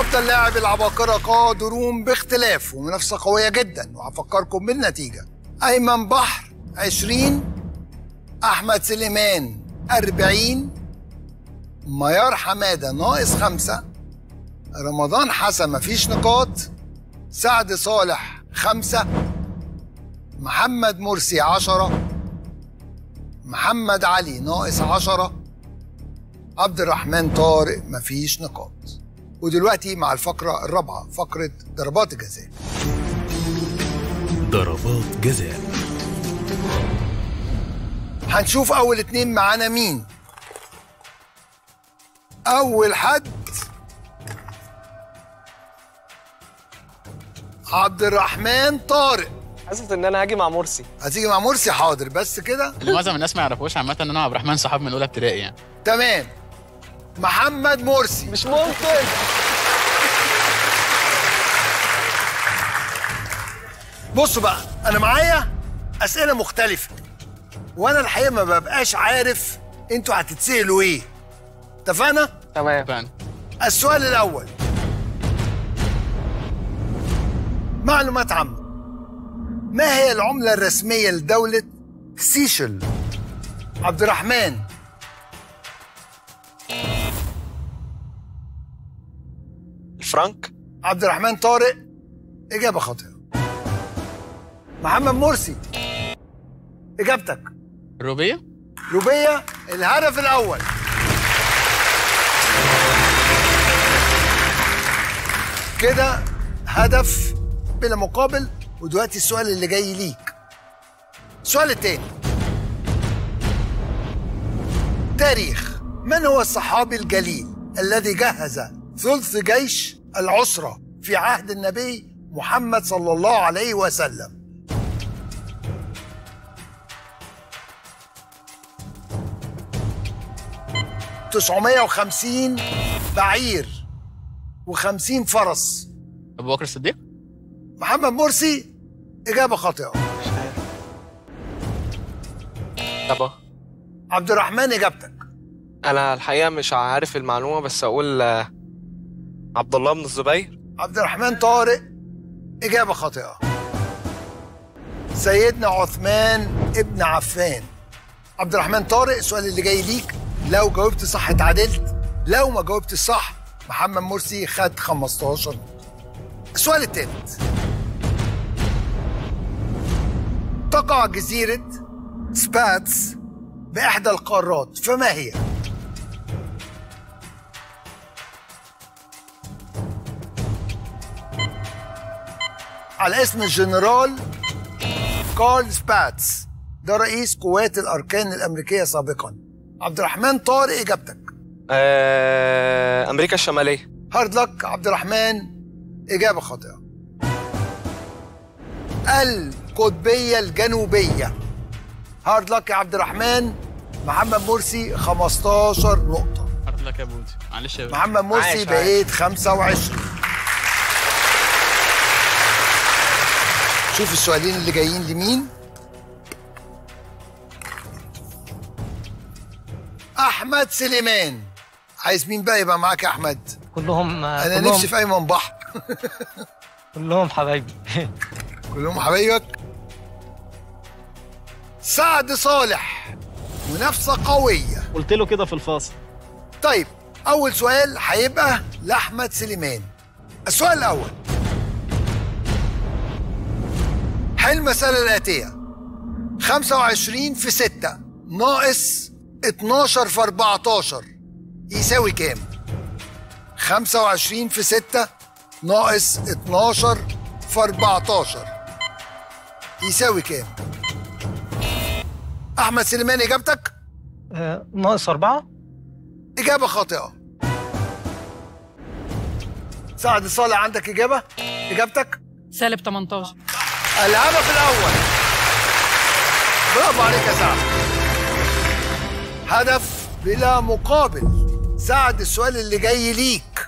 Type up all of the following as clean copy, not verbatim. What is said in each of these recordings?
أفضل لاعب العباقرة قادرون باختلاف، ومنافسة قوية جدا، وهفكركم بالنتيجة. أيمن بحر 20، أحمد سليمان 40، ميار حمادة ناقص 5، رمضان حسن مفيش نقاط، سعد صالح 5، محمد مرسي 10، محمد علي ناقص 10، عبد الرحمن طارق مفيش نقاط. ودلوقتي مع الفقرة الرابعة، فقرة ضربات الجزاء. ضربات جزاء. هنشوف أول اتنين معانا مين. أول حد عبد الرحمن طارق. حسبت ان انا هاجي مع مرسي. هتيجي مع مرسي؟ حاضر، بس كده. معظم الناس ما يعرفوش عامه ان انا عبد الرحمن صحاب من اولى ابتدائي يعني. تمام. محمد مرسي. مش ممكن. بصوا بقى، انا معايا اسئله مختلفه، وانا الحقيقه ما ببقاش عارف انتوا هتتسالوا ايه. اتفقنا؟ تمام. السؤال الاول معلومات عامة. ما هي العملة الرسمية لدولة سيشل؟ عبد الرحمن. الفرنك. عبد الرحمن طارق إجابة خاطئة. محمد مرسي إجابتك روبية. روبية الهدف الأول. كده هدف بلا مقابل. ودلوقتي السؤال اللي جاي ليك، السؤال التاني، تاريخ. من هو الصحابي الجليل الذي جهز ثلث جيش العسرة في عهد النبي محمد صلى الله عليه وسلم؟ تسعمية 950 بعير و50 فرس. أبو بكر الصديق. محمد مرسي إجابة خاطئة. أبا. عبد الرحمن إجابتك. أنا الحقيقة مش عارف المعلومة، بس أقول عبد الله بن الزبير. عبد الرحمن طارق إجابة خاطئة. سيدنا عثمان ابن عفان. عبد الرحمن طارق السؤال اللي جاي ليك، لو جاوبت صح اتعادلت، لو ما جاوبت صح محمد مرسي خد 15. السؤال الثالث، تقع جزيرة سباتس بإحدى القارات، فما هي؟ على اسم الجنرال كارل سباتس، ده رئيس قوات الأركان الأمريكية سابقا. عبد الرحمن طارق إجابتك أمريكا الشمالية. هارد لك عبد الرحمن، إجابة خاطئة. القطبية الجنوبية. هارد لك يا عبد الرحمن. محمد مرسي 15 نقطة. هارد لك يا بودي، معلش يا بودي. محمد مرسي بقيت 25. شوف السؤالين اللي جايين لمين. أحمد سليمان. عايز مين بقى يبقى معاك يا أحمد؟ كلهم. أنا كلهم نفسي في أيمن بحر. كلهم حبايبي. كلهم حبايبك. سعد صالح. منافسة قوية، قلت له كده في الفاصل. طيب أول سؤال هيبقى لأحمد سليمان. السؤال الأول، حل المسألة الآتية: 25 في 6 ناقص 12 في 14 يساوي كام؟ 25 في 6 ناقص 12 في 14 يساوي كام؟ أحمد سليمان إجابتك؟ ناقص 4. إجابة خاطئة. سعد صالح عندك إجابة؟ إجابتك؟ سالب 18. الهدف الأول. برافو عليك يا سعد. هدف بلا مقابل. سعد السؤال اللي جاي ليك،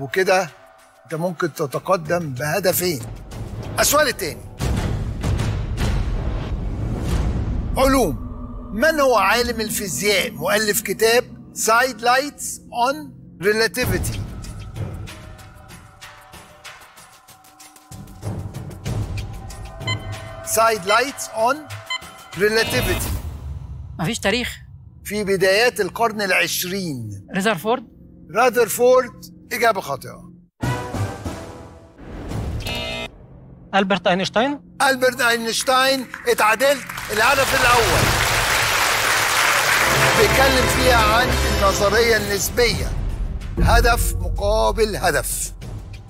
وكده انت ممكن تتقدم بهدفين. السؤال التاني، علوم. من هو عالم الفيزياء مؤلف كتاب Side Lights on Relativity؟ Side Lights on Relativity. مفيش تاريخ. في بدايات القرن العشرين. راذرفورد إجابة خاطئة. ألبرت أينشتاين اتعادلت. الهدف الأول بيتكلم فيها عن النظرية النسبية، هدف مقابل هدف.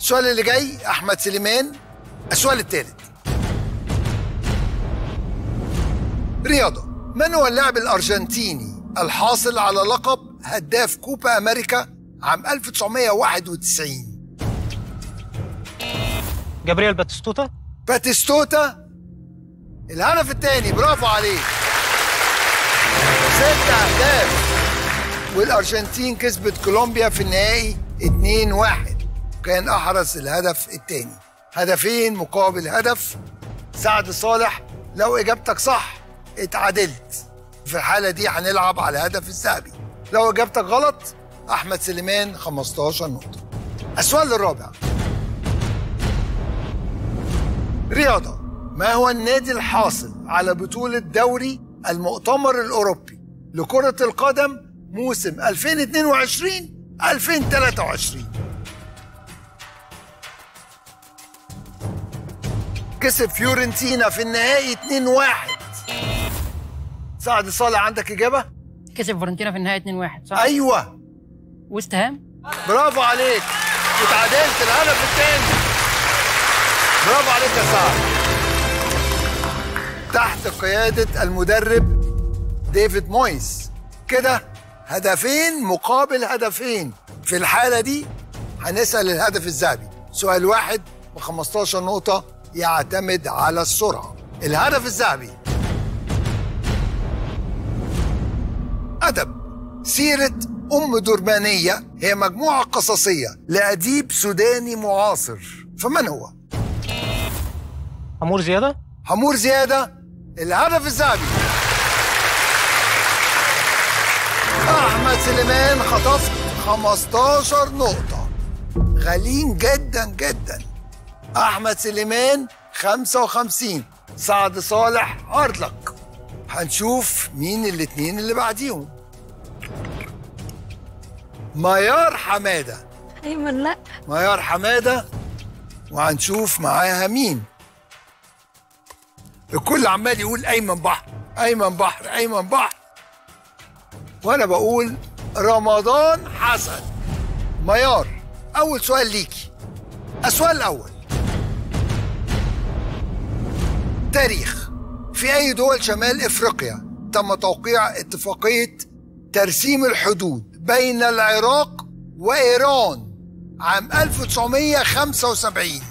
السؤال اللي جاي أحمد سليمان، السؤال الثالث رياضة. من هو اللاعب الأرجنتيني الحاصل على لقب هداف كوبا أمريكا عام 1991؟ جابريل باتيستوتا الهدف الثاني. برافو عليك، 6 أهداف. والأرجنتين كسبت كولومبيا في النهائي 2-1، وكان أحرز الهدف الثاني. 2 هدف مقابل 1. سعد صالح لو إجابتك صح اتعادلت، في الحالة دي هنلعب على الهدف الذهبي. لو إجابتك غلط أحمد سليمان 15 نقطة. السؤال الرابع رياضة. ما هو النادي الحاصل على بطولة دوري المؤتمر الأوروبي لكرة القدم موسم 2022-2023؟ كسب فيورنتينا في النهائي 2-1. سعد صالح عندك إجابة؟ كسب فيورنتينا في النهائي 2-1 صح؟ أيوه، وست هام. برافو عليك، اتعادلت. الهدف الثاني. برافو عليك يا سعد، تحت قيادة المدرب ديفيد مويز. كده 2 هدف مقابل 2. في الحالة دي هنسأل الهدف الذهبي. سؤال واحد ب 15 نقطة، يعتمد على السرعة. الهدف الذهبي أدب. سيرة أم درمانية هي مجموعة قصصية لأديب سوداني معاصر، فمن هو؟ حمور زيادة الهدف الذهبي. أحمد سليمان خطف 15 نقطة، غالين جدا جدا. أحمد سليمان 55، سعد صالح أرلك. هنشوف مين الاتنين اللي بعديهم. ميار حمادة وهنشوف معاها مين. الكل عمال يقول أيمن بحر، وأنا بقول رمضان حسن. ميار أول سؤال ليكي. السؤال الأول تاريخ. في أي دول شمال إفريقيا تم توقيع اتفاقية ترسيم الحدود بين العراق وإيران عام 1975؟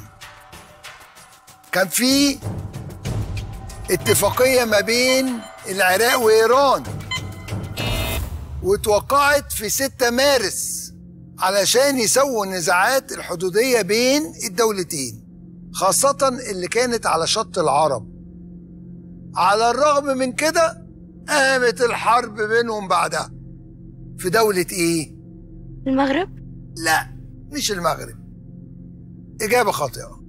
كان في اتفاقية ما بين العراق وإيران، واتوقعت في 6 مارس علشان يسووا النزاعات الحدودية بين الدولتين، خاصة اللي كانت على شط العرب. على الرغم من كده قامت الحرب بينهم بعدها في دولة ايه؟ المغرب؟ لا، مش المغرب. إجابة خاطئة.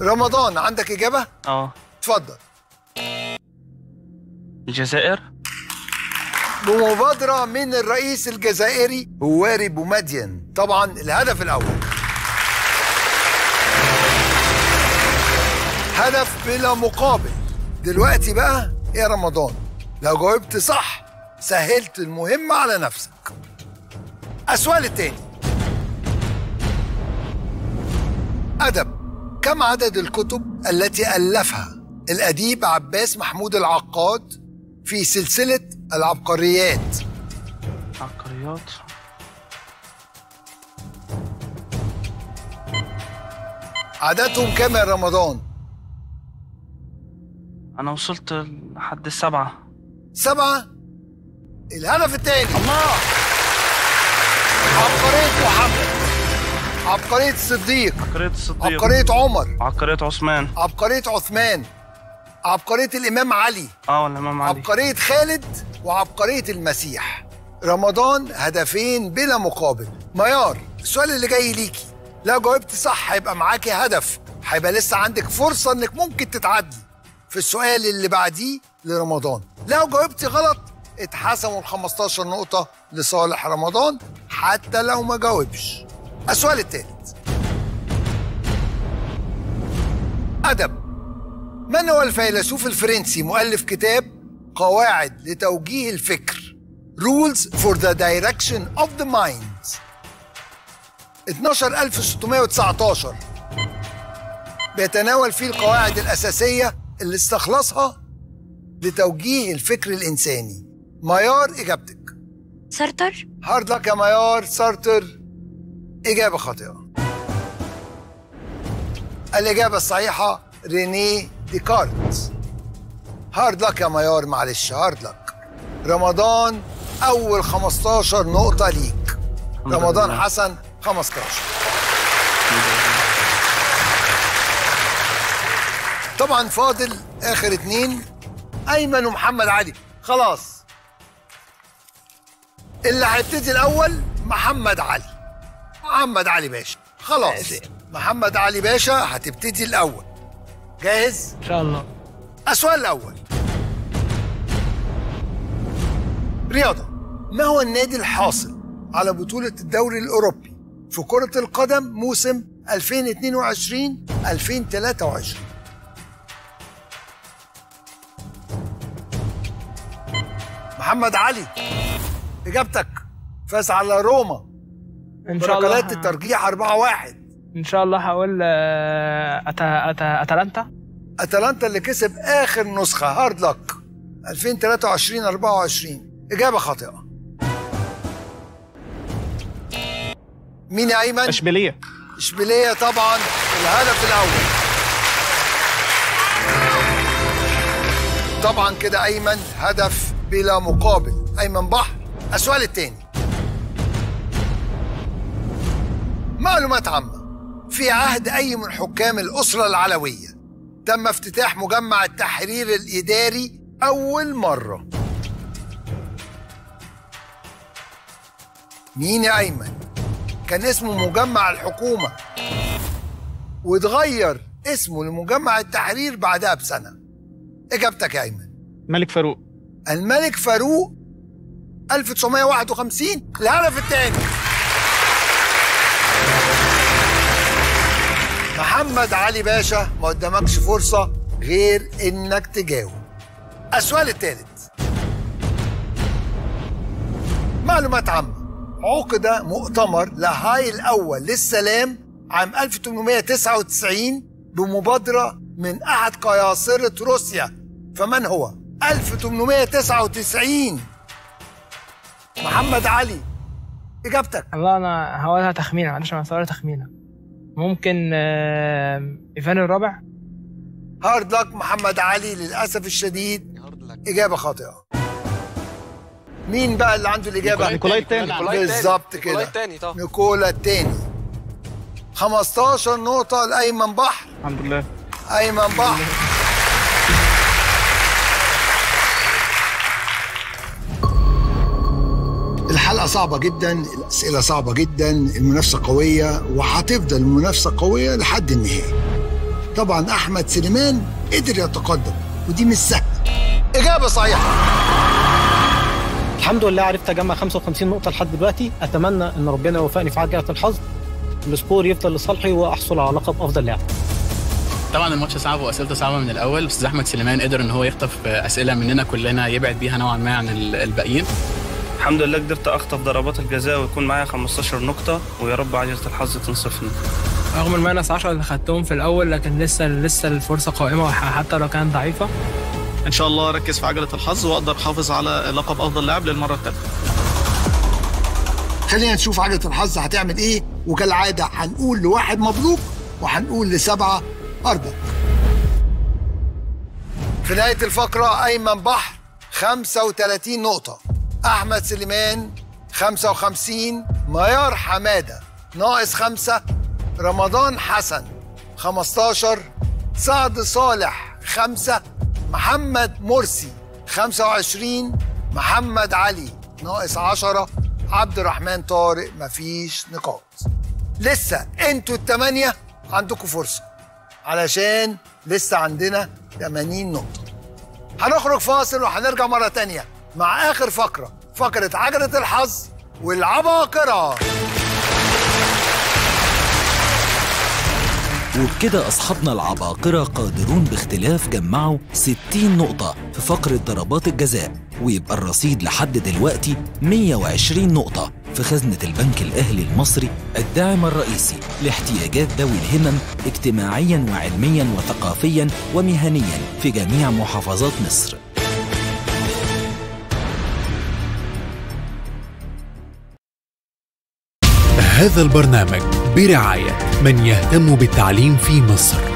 رمضان عندك إجابة؟ اتفضل. الجزائر؟ بمبادرة من الرئيس الجزائري هواري بومدين. طبعا الهدف الأول، هدف بلا مقابل. دلوقتي بقى يا رمضان لو جاوبت صح سهلت المهمة على نفسك. السؤال التاني أدب. كم عدد الكتب التي ألفها الأديب عباس محمود العقاد في سلسلة العبقريات؟ عددهم كام يا رمضان؟ أنا وصلت لحد السبعة. 7 الهدف التاني. الله، عبقرية محمد، عبقرية الصديق، عبقرية عمر، عبقرية عثمان، عبقرية الإمام علي، عبقرية خالد، وعبقرية المسيح. رمضان 2 هدف بلا مقابل. ميار السؤال اللي جاي ليكي، لو جاوبت صح هيبقى معاكي هدف هيبقى لسه عندك فرصه انك ممكن تتعدي في السؤال اللي بعديه لرمضان. لو جاوبتي غلط اتحسموا ال 15 نقطه لصالح رمضان حتى لو ما جاوبش. السؤال الثالث، ادب. من هو الفيلسوف الفرنسي مؤلف كتاب قواعد لتوجيه الفكر Rules for the Direction of the Mind؟ 12619 بيتناول فيه القواعد الأساسية اللي استخلصها لتوجيه الفكر الإنساني. ميار إجابتك. سارتر. هارد لك يا ميار، سارتر إجابة خاطئة. الإجابة الصحيحة رينيه ديكارت. هارد لك يا ميار، معلش هارد لك. رمضان أول 15 نقطة ليك. رمضان حسن 15. طبعا فاضل آخر اتنين، أيمن ومحمد علي. خلاص اللي هيبتدي الأول محمد علي. محمد علي باشا، خلاص محمد علي باشا هتبتدي الأول. جاهز؟ إن شاء الله. السؤال الأول رياضة. ما هو النادي الحاصل على بطولة الدوري الأوروبي في كرة القدم موسم 2022-2023؟ محمد علي إجابتك. فاز على روما إن شاء الله. بركلات الترجيح 4-1. إن شاء الله هقول أتلانتا. أتلانتا اللي كسب آخر نسخة. هارد لك. 2023-24 إجابة خاطئة. مين يا أيمن؟ إشبيلية. إشبيلية طبعًا الهدف الأول. طبعًا كده أيمن هدف بلا مقابل. أيمن بحر. السؤال التاني، معلومات عامة. في عهد أي من حكام الأسرة العلوية تم افتتاح مجمع التحرير الإداري أول مرة؟ مين يا أيمن؟ كان اسمه مجمع الحكومة واتغير اسمه لمجمع التحرير بعدها بسنة. إجابتك يا أيمن؟ الملك فاروق. الملك فاروق 1951. الهدف الثاني. محمد علي باشا ما قدامكش فرصة غير إنك تجاوب. السؤال الثالث، معلومات عامة. عقد مؤتمر لاهاي الأول للسلام عام 1899 بمبادرة من أحد قياصرة روسيا، فمن هو؟ 1899. محمد علي إجابتك. والله أنا هقولها تخمينة، معلش أنا هقولها تخمينة. ممكن إيفان الرابع. هارد لك محمد علي، للأسف الشديد إجابة خاطئة. مين بقى اللي عنده الإجابة؟ نيكولا الثاني. بالظبط كده، نيكولا الثاني. طبعا نيكولا الثاني. 15 نقطة لأيمن بحر. الحمد لله أيمن بحر. الحلقة صعبة جدا، الأسئلة صعبة جدا، المنافسة قوية وهتفضل المنافسة قوية لحد النهاية. طبعا أحمد سليمان قدر يتقدم ودي مش سهلة. إجابة صحيحة. الحمد لله عرفت أجمع 55 نقطة لحد دلوقتي. أتمنى إن ربنا يوفقني في عجلة الحظ، السكور يفضل لصالحي وأحصل على لقب أفضل لاعب. طبعا الماتش صعب واسئلته صعبه من الاول، بس أحمد سليمان قدر إن هو يخطف أسئلة مننا كلنا يبعد بيها نوعا ما عن الباقيين. الحمد لله قدرت اخطف ضربات الجزاء ويكون معايا 15 نقطه، ويا رب عجله الحظ تنصفني. رغم الماينس 10 اللي خدتهم في الاول، لكن لسه الفرصه قائمه حتى لو كانت ضعيفه. ان شاء الله اركز في عجله الحظ واقدر احافظ على لقب افضل لاعب للمره الثالثه. خلينا نشوف عجله الحظ هتعمل ايه، وكالعاده هنقول لواحد مبروك وهنقول ل7 ارجوك. في نهايه الفقره ايمن بحر 35 نقطه، أحمد سليمان 55، ميار حمادة -5، رمضان حسن 15، سعد صالح 5، محمد مرسي 25، محمد علي -10، عبد الرحمن طارق مفيش نقاط. لسه انتوا ال8 عندكم فرصة، علشان لسه عندنا 80 نقطة. هنخرج فاصل وهنرجع مرة تانية مع آخر فقرة، فقرة عجلة الحظ والعباقرة. وبكده أصحابنا العباقرة قادرون باختلاف جمعوا 60 نقطة في فقرة ضربات الجزاء، ويبقى الرصيد لحد دلوقتي 120 نقطة في خزنة البنك الأهلي المصري الداعم الرئيسي لاحتياجات ذوي الهمم اجتماعياً وعلمياً وثقافياً ومهنياً في جميع محافظات مصر. هذا البرنامج برعاية من يهتم بالتعليم في مصر